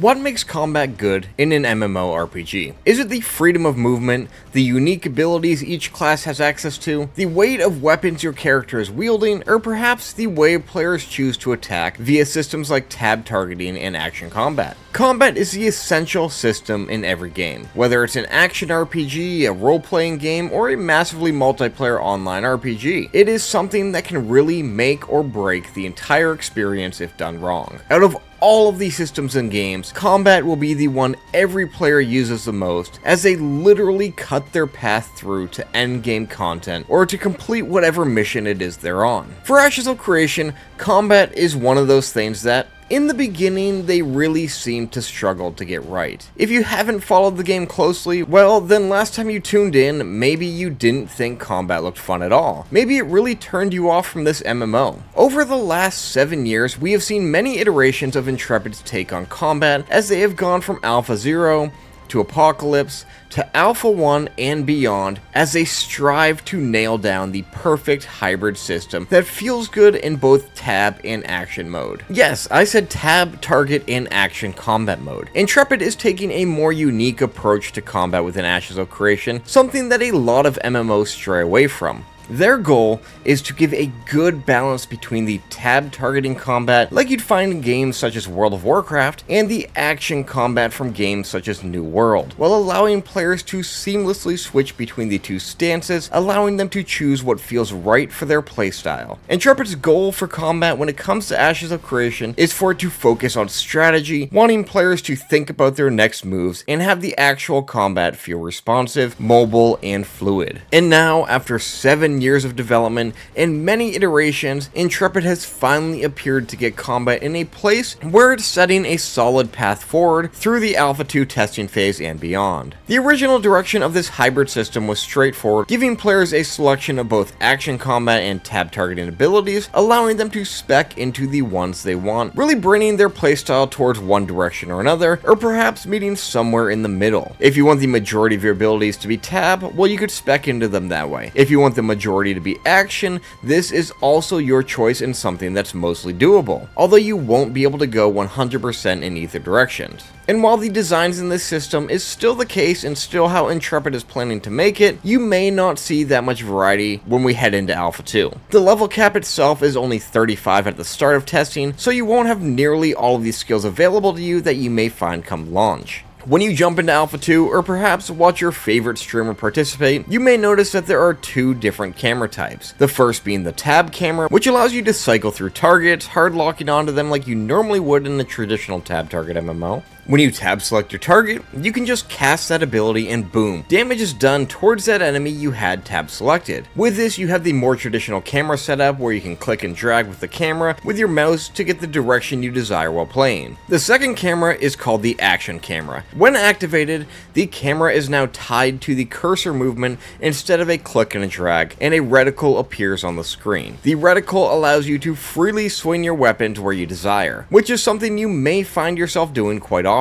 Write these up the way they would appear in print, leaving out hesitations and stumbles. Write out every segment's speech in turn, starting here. What makes combat good in an MMORPG? Is it the freedom of movement, the unique abilities each class has access to, the weight of weapons your character is wielding, or perhaps the way players choose to attack via systems like tab targeting and action combat? Combat is the essential system in every game, whether it's an action RPG, a role-playing game, or a massively multiplayer online RPG. It is something that can really make or break the entire experience if done wrong. Out of all of these systems and games, combat will be the one every player uses the most, as they literally cut their path through to end game content or to complete whatever mission it is they're on. For Ashes of Creation, combat is one of those things that, in the beginning, they really seemed to struggle to get right. If you haven't followed the game closely, well, then last time you tuned in, maybe you didn't think combat looked fun at all. Maybe it really turned you off from this MMO. Over the last 7 years, we have seen many iterations of Intrepid's take on combat, as they have gone from Alpha 0, to Apocalypse, to Alpha 1 and beyond, as they strive to nail down the perfect hybrid system that feels good in both tab and action mode. Yes, I said tab, target, and action combat mode. Intrepid is taking a more unique approach to combat within Ashes of Creation, something that a lot of MMOs stray away from. Their goal is to give a good balance between the tab targeting combat like you'd find in games such as World of Warcraft and the action combat from games such as New World, while allowing players to seamlessly switch between the two stances, allowing them to choose what feels right for their playstyle. Intrepid's goal for combat when it comes to Ashes of Creation is for it to focus on strategy, wanting players to think about their next moves and have the actual combat feel responsive, mobile, and fluid. And now, after 7 years of development and many iterations, Intrepid has finally appeared to get combat in a place where it's setting a solid path forward through the Alpha 2 testing phase and beyond. The original direction of this hybrid system was straightforward, giving players a selection of both action combat and tab targeting abilities, allowing them to spec into the ones they want, really bringing their playstyle towards one direction or another, or perhaps meeting somewhere in the middle. If you want the majority of your abilities to be tab, well, you could spec into them that way. If you want the majority to be action, this is also your choice in something that's mostly doable, although you won't be able to go 100% in either direction. And while the designs in this system is still the case and still how Intrepid is planning to make it, you may not see that much variety when we head into Alpha 2. The level cap itself is only 35 at the start of testing, so you won't have nearly all of these skills available to you that you may find come launch. When you jump into Alpha 2, or perhaps watch your favorite streamer participate, you may notice that there are two different camera types. The first being the tab camera, which allows you to cycle through targets, hard locking onto them like you normally would in a traditional tab target MMO. When you tab select your target, you can just cast that ability and boom, damage is done towards that enemy you had tab selected. With this, you have the more traditional camera setup where you can click and drag with the camera with your mouse to get the direction you desire while playing. The second camera is called the action camera. When activated, the camera is now tied to the cursor movement instead of a click and a drag, and a reticle appears on the screen. The reticle allows you to freely swing your weapon to where you desire, which is something you may find yourself doing quite often.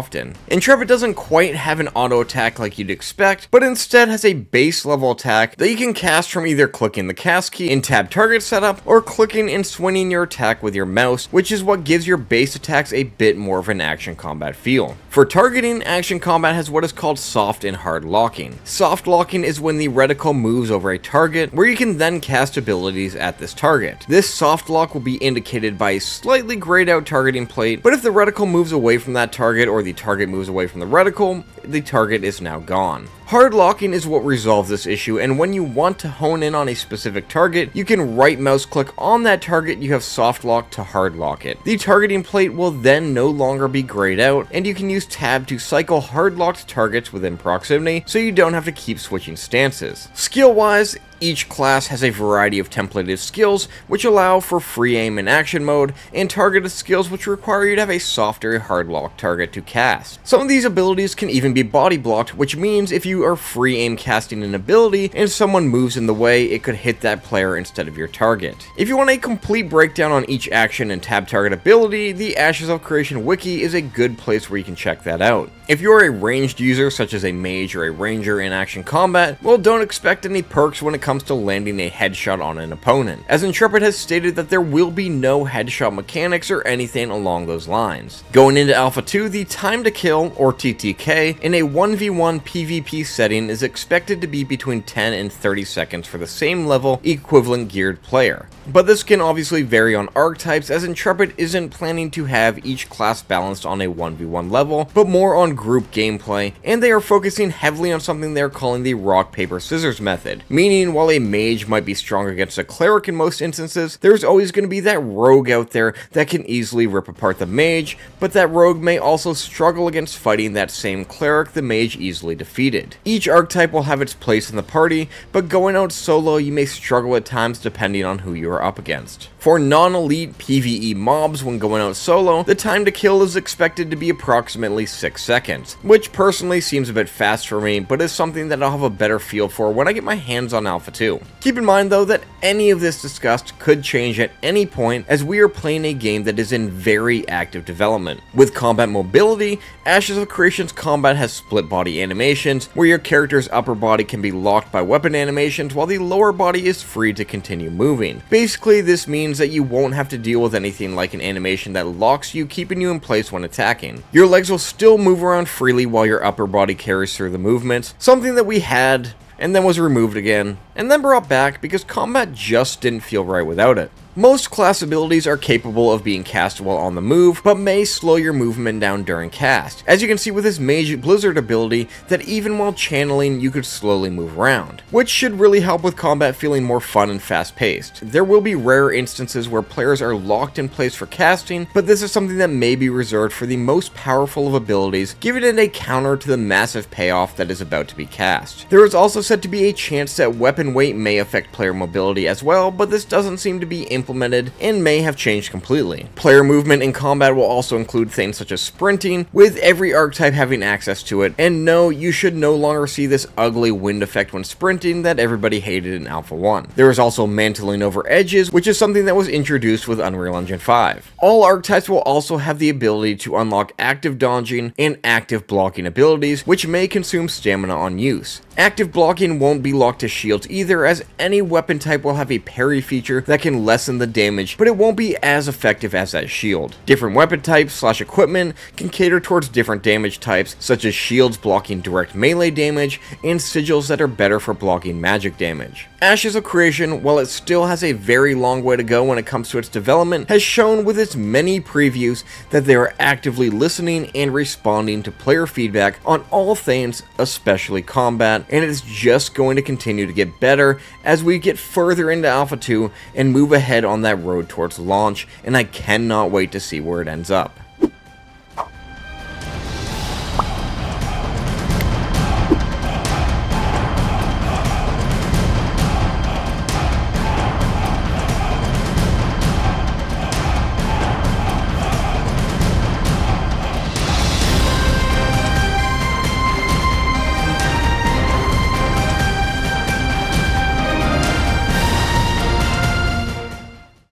Intrepid doesn't quite have an auto attack like you'd expect, but instead has a base level attack that you can cast from either clicking the cast key in tab target setup or clicking and swinging your attack with your mouse, which is what gives your base attacks a bit more of an action combat feel. For targeting, action combat has what is called soft and hard locking. Soft locking is when the reticle moves over a target, where you can then cast abilities at this target. This soft lock will be indicated by a slightly grayed out targeting plate, but if the reticle moves away from that target or the target moves away from the reticle, the target is now gone. Hard locking is what resolves this issue, and when you want to hone in on a specific target, you can right mouse click on that target you have soft locked to hard lock it. The targeting plate will then no longer be grayed out, and you can use tab to cycle hard locked targets within proximity, so you don't have to keep switching stances. Skill wise, each class has a variety of templated skills which allow for free aim in action mode, and targeted skills which require you to have a softer hard lock target to cast. Some of these abilities can even be body blocked, which means if you are free aim casting an ability and someone moves in the way, it could hit that player instead of your target. If you want a complete breakdown on each action and tab target ability, the Ashes of Creation wiki is a good place where you can check that out. If you're a ranged user such as a mage or a ranger in action combat, well, don't expect any perks when it comes to landing a headshot on an opponent, as Intrepid has stated that there will be no headshot mechanics or anything along those lines. Going into Alpha 2, the time to kill, or TTK, in a 1v1 PvP setting is expected to be between 10 and 30 seconds for the same level, equivalent geared player. But this can obviously vary on archetypes, as Intrepid isn't planning to have each class balanced on a 1v1 level, but more on group gameplay, and they are focusing heavily on something they are calling the rock, paper, scissors method, meaning while a mage might be strong against a cleric in most instances, there's always going to be that rogue out there that can easily rip apart the mage, but that rogue may also struggle against fighting that same cleric the mage easily defeated. Each archetype will have its place in the party, but going out solo you may struggle at times depending on who you are up against. For non-elite PvE mobs when going out solo, the time to kill is expected to be approximately 6 seconds, which personally seems a bit fast for me, but is something that I'll have a better feel for when I get my hands on Alpha 2. Keep in mind though that any of this discussed could change at any point, as we are playing a game that is in very active development. With combat mobility, Ashes of Creation's combat has split body animations, where your character's upper body can be locked by weapon animations while the lower body is free to continue moving. Basically, this means that you won't have to deal with anything like an animation that locks you, keeping you in place when attacking. Your legs will still move around freely while your upper body carries through the movements, something that we had and then was removed again, and then brought back because combat just didn't feel right without it. Most class abilities are capable of being cast while on the move, but may slow your movement down during cast, as you can see with his Mage Blizzard ability that even while channeling you could slowly move around, which should really help with combat feeling more fun and fast paced. There will be rare instances where players are locked in place for casting, but this is something that may be reserved for the most powerful of abilities, giving it a counter to the massive payoff that is about to be cast. There is also said to be a chance that weapon weight may affect player mobility as well, but this doesn't seem to be implemented and may have changed completely. Player movement in combat will also include things such as sprinting, with every archetype having access to it, and no, you should no longer see this ugly wind effect when sprinting that everybody hated in Alpha 1. There is also mantling over edges, which is something that was introduced with Unreal Engine 5. All archetypes will also have the ability to unlock active dodging and active blocking abilities, which may consume stamina on use. Active blocking won't be locked to shields either, as any weapon type will have a parry feature that can lessen the damage, but it won't be as effective as that shield. Different weapon types / equipment can cater towards different damage types, such as shields blocking direct melee damage, and sigils that are better for blocking magic damage. Ashes of Creation, while it still has a very long way to go when it comes to its development, has shown with its many previews that they are actively listening and responding to player feedback on all things, especially combat, and it's just going to continue to get better as we get further into Alpha 2 and move ahead on that road towards launch, and I cannot wait to see where it ends up.